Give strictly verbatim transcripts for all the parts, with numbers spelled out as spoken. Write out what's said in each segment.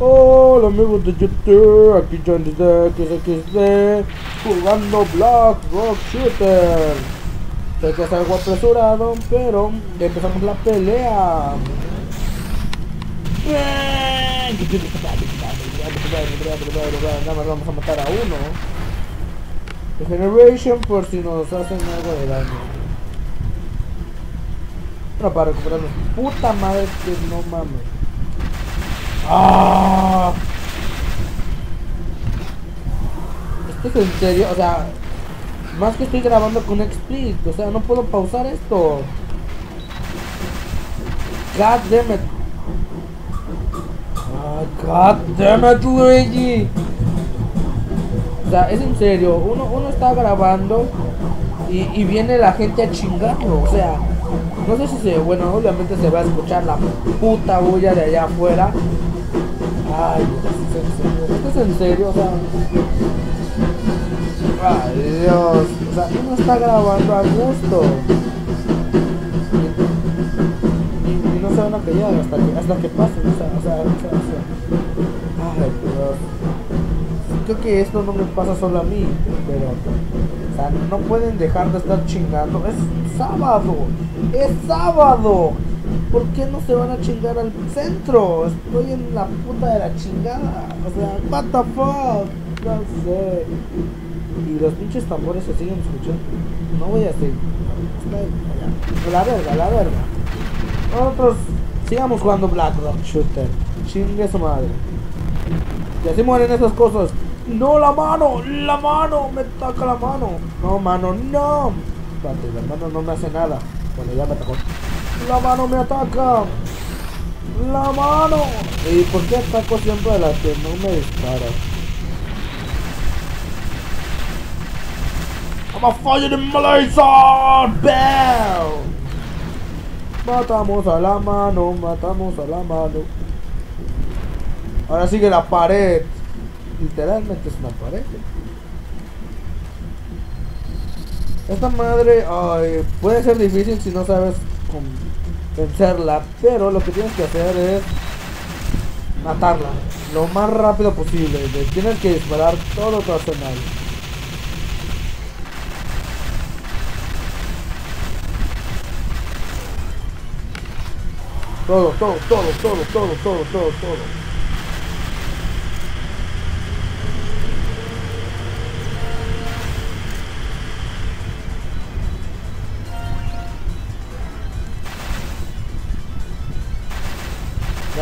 Hola amigos de YouTube, aquí JohnDxXD jugando Black Rock Shooter. Sé que es algo apresurado, pero ya empezamos la pelea. Nada más vamos a matar a uno. Regeneration por si nos hacen algo de daño. Pero para recuperarnos, puta madre que no mames. ¡Ah! Esto es en serio, o sea, más que estoy grabando con XSplit, o sea, no puedo pausar esto. God damn it. Ah, God damn it, Luigi. O sea, es en serio, uno, uno está grabando y, y viene la gente a chingarlo, o sea. No sé si se, bueno, obviamente se va a escuchar la puta bulla de allá afuera. Ay, esto es en serio, esto es en serio, o sea. Ay, Dios, o sea, uno está grabando a gusto. Y, y no se van a callar hasta que, hasta que pasen, o sea, o sea, o sea, o sea. Ay, Dios. Creo que esto no me pasa solo a mí, pero... O sea, no pueden dejar de estar chingando. Es sábado, es sábado. ¿Por qué no se van a chingar al centro? Estoy en la puta de la chingada. O sea, what the fuck. No sé. Y los pinches tambores se siguen escuchando. No voy a seguir. La verga, la verga. Nosotros sigamos jugando Black Rock Shooter. Chingue su madre. Y así mueren esas cosas. No, la mano, la mano, me ataca la mano. No, mano, no. Espérate, la mano no me hace nada. Bueno, ya me atacó. La mano me ataca. La mano. ¿Y por qué ataco siempre a la que no me dispara? I'm a fire in Malaysia. Bell. Matamos a la mano, matamos a la mano. Ahora sigue la pared. Literalmente es una pared. Esta madre, ay, puede ser difícil si no sabes vencerla, pero lo que tienes que hacer es matarla lo más rápido posible. Tienes que disparar todo tu arsenal. Todo, todo, todo, todo, todo, todo, todo, todo.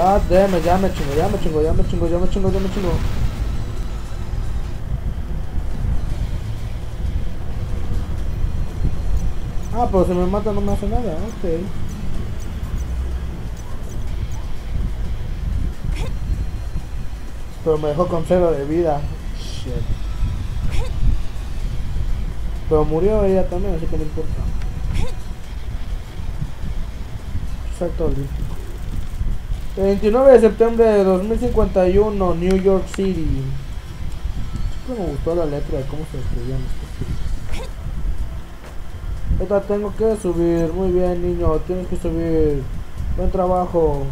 Ah, déjame, ya me chingo, ya me chingo, ya me chingo, ya me chingo, ya me chingo. Ah, pero si me mata no me hace nada, ok. Pero me dejó con cero de vida. Shit. Pero murió ella también, así que no importa. Exacto, listo. veintinueve de septiembre de dos mil cincuenta y uno, New York City. Siempre me gustó la letra de cómo se escribían estos tipos. Esta tengo que subir, muy bien niño, tienes que subir. Buen trabajo.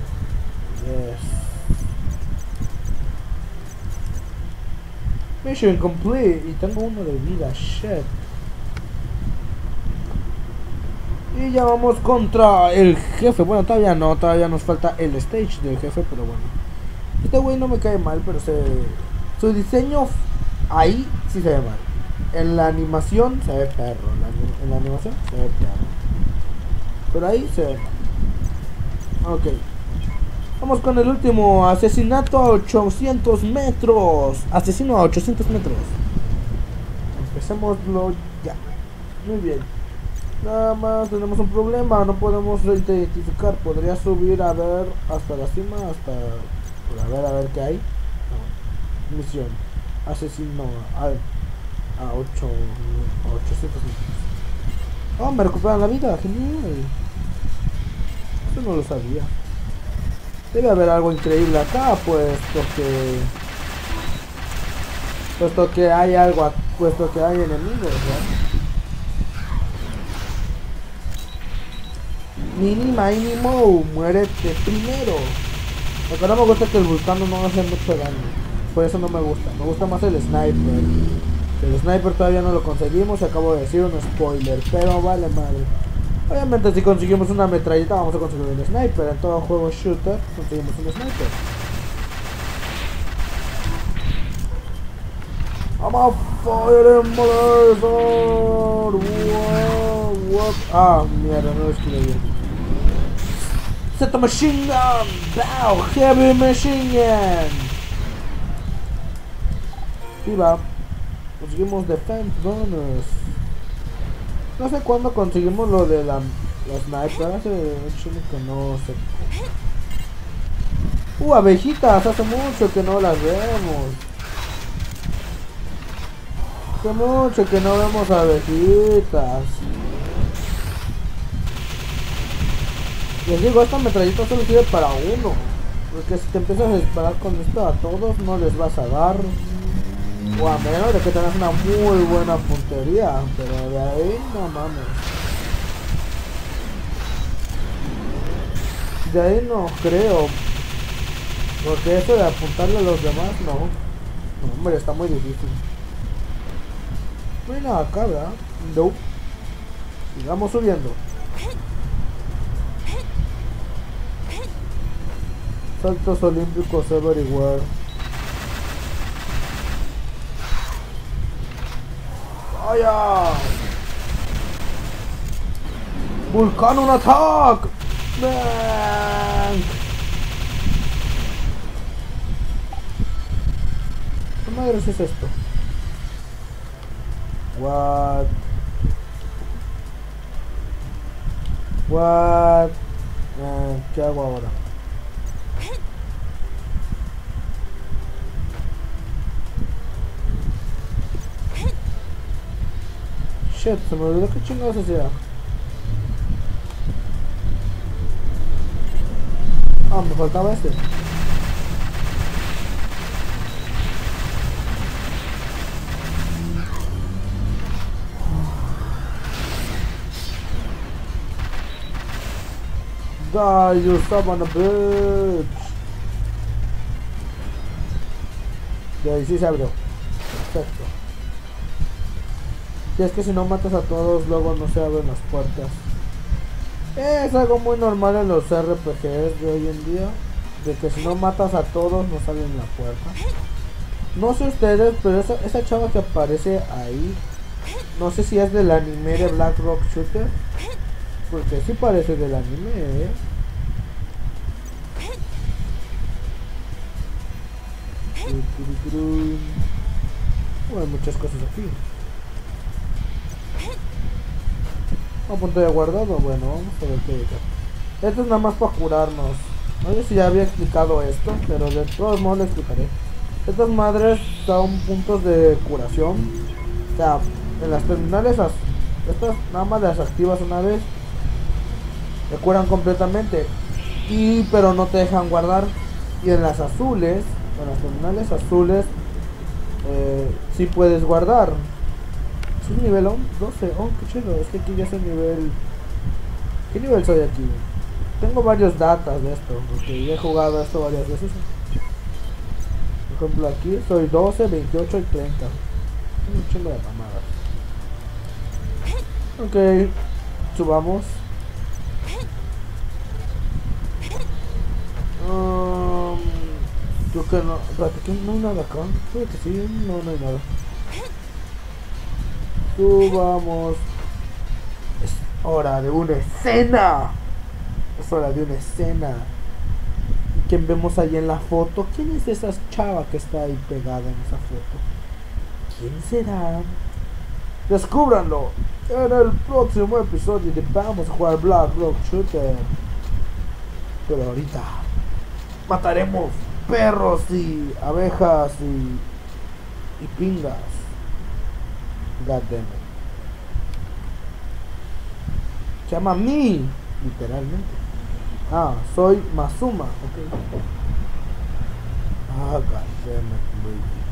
Yes. Mission complete. Y tengo uno de vida, shit. Y ya vamos contra el jefe. Bueno, todavía no, todavía nos falta el stage del jefe, pero bueno. Este güey no me cae mal, pero se... su diseño ahí sí se ve mal. En la animación se ve perro. En la animación se ve perro. Pero ahí se ve mal. Ok. Vamos con el último. Asesinato a ochocientos metros. Asesino a ochocientos metros. Empecémoslo ya. Muy bien. Nada más tenemos un problema, no podemos identificar. Podría subir a ver hasta la cima, hasta... a ver, a ver qué hay. No. Misión. Asesino a... a ochocientos metros. Oh, me recuperan la vida, genial. Eso no lo sabía. Debe haber algo increíble acá, pues, porque... puesto que hay algo, puesto que hay enemigos, ¿verdad? Mini, mini, mo, muérete primero. Lo que no me gusta es que el vulcano no hace mucho daño. Por eso no me gusta. Me gusta más el sniper. El sniper todavía no lo conseguimos. Acabo de decir un spoiler, pero vale madre. Obviamente si conseguimos una metralleta vamos a conseguir un sniper. En todo juego shooter conseguimos un sniper. I'm a fighting mother. Wow, wow. Ah, mierda, no lo escribí bien. Set the machine gun. Bow, heavy machine gun. Y va. Conseguimos defense bonus. No sé cuándo conseguimos lo de la, la sniper. Hace mucho que no sé. Uh, abejitas. Hace mucho que no las vemos. Hace mucho que no vemos abejitas. Les digo, esta metralleta solo sirve para uno. Porque si te empiezas a disparar con esto a todos, no les vas a dar. O a menos de que tengas una muy buena puntería. Pero de ahí, no mames. De ahí no creo. Porque eso de apuntarle a los demás, no. No, hombre, está muy difícil. No hay nada acá, ¿verdad? No. Sigamos subiendo. Saltos olímpicos everywhere. ¡Vaya! ¡Vulcano un ataque! ¿Qué madre es esto? What? What? Eh, ¿Qué hago ahora? Shit, se me olvidó que chingados hacía. Ah, me faltaba este. Die, you stubborn bitch. Y ahí sí se abrió. Perfecto. Y es que si no matas a todos, luego no se abren las puertas. Es algo muy normal en los R P Gs de hoy en día, de que si no matas a todos, no salen la puerta. No sé ustedes, pero esa, esa chava que aparece ahí, no sé si es del anime de Black Rock Shooter. Porque sí parece del anime, ¿eh? Bueno, hay muchas cosas aquí. A punto de guardado, bueno, vamos a ver qué hay acá. Esto es nada más para curarnos. No sé si ya había explicado esto, pero de todos modos lo explicaré. Estas madres son puntos de curación. O sea, en las terminales, estas nada más las activas una vez. Te curan completamente, y pero no te dejan guardar. Y en las azules, en las terminales azules, eh, sí puedes guardar. Es un nivel doce, oh qué chido, es que aquí ya es el nivel... ¿Qué nivel soy aquí? Tengo varios datas de esto, porque ya he jugado esto varias veces. Por ejemplo aquí soy doce, veintiocho y treinta. Un chingo de mamadas. Ok, subamos. Um, yo que no, que no hay nada acá, creo que sí, no, no hay nada. Subamos. Es hora de una escena. Es hora de una escena. ¿Quién vemos ahí en la foto? ¿Quién es esa chava que está ahí pegada en esa foto? ¿Quién será? Descúbranlo en el próximo episodio de Vamos a Jugar Black Rock Shooter. Pero ahorita mataremos perros y abejas y, y pingas. God damn it. Se llama Mi, literalmente. Ah, soy Masuma, ok. Ah, God damn it, baby.